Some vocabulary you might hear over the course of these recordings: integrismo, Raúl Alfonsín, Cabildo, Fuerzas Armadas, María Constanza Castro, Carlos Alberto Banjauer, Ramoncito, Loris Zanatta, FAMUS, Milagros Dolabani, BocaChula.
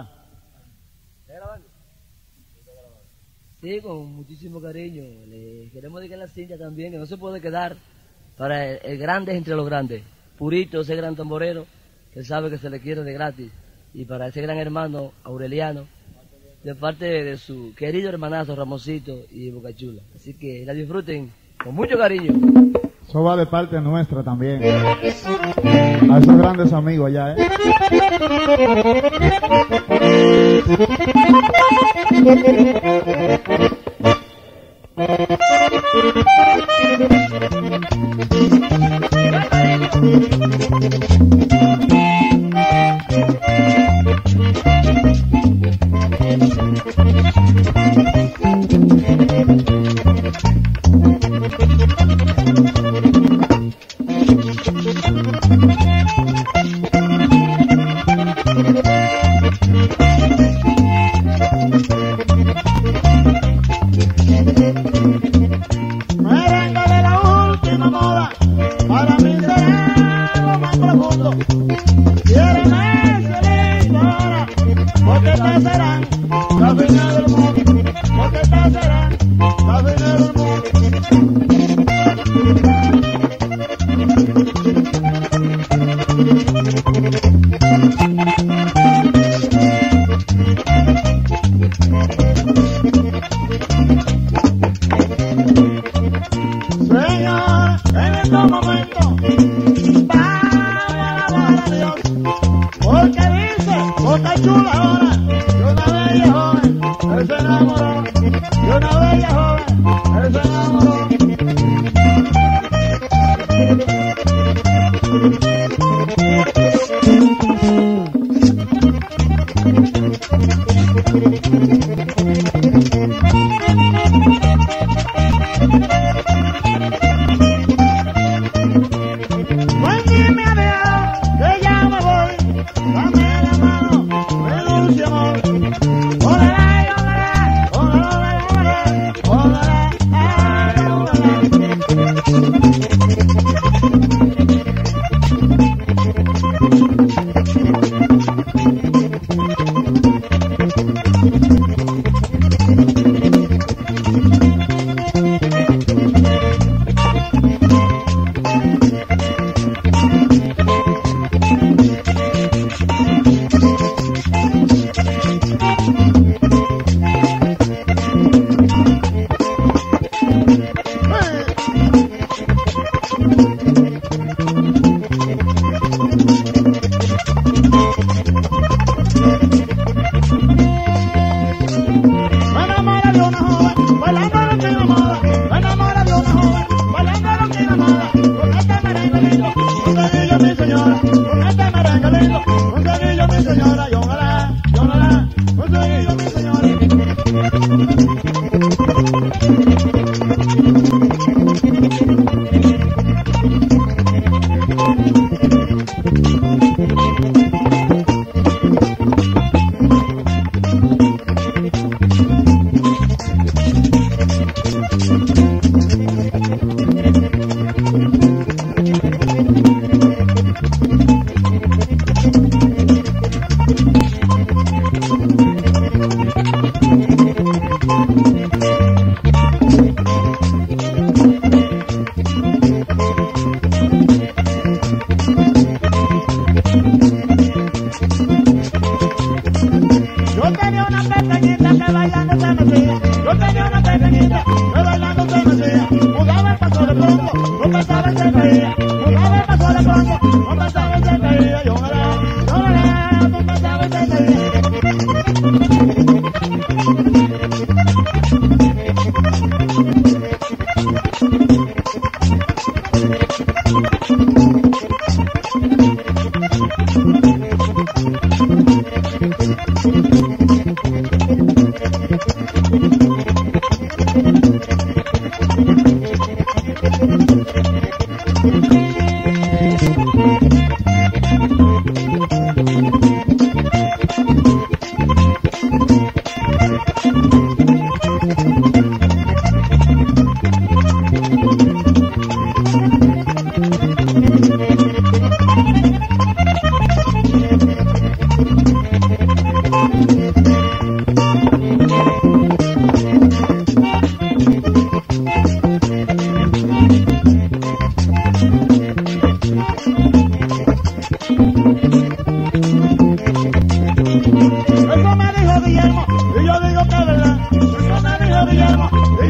¿Está grabando? Sí, con muchísimo cariño. Le queremos dedicar la cinta también, que no se puede quedar para el grande entre los grandes. Purito, ese gran tamborero, que sabe que se le quiere de gratis. Y para ese gran hermano, Aureliano, de parte de su querido hermanazo, Ramoncito y Bocachula. Así que la disfruten con mucho cariño. Eso va de parte nuestra también. A esos grandes amigos allá,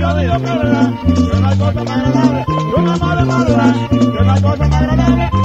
yo digo que es verdad, que no hay cosa más agradable, que una madre madura, que no hay cosa más agradable.